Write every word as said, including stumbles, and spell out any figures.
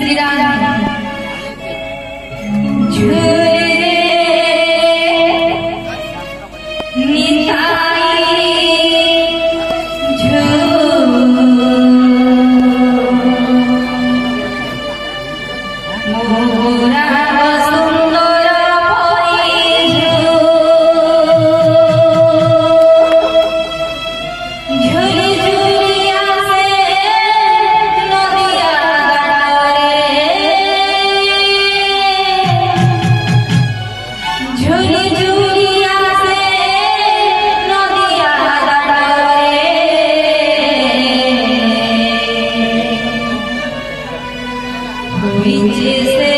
Which is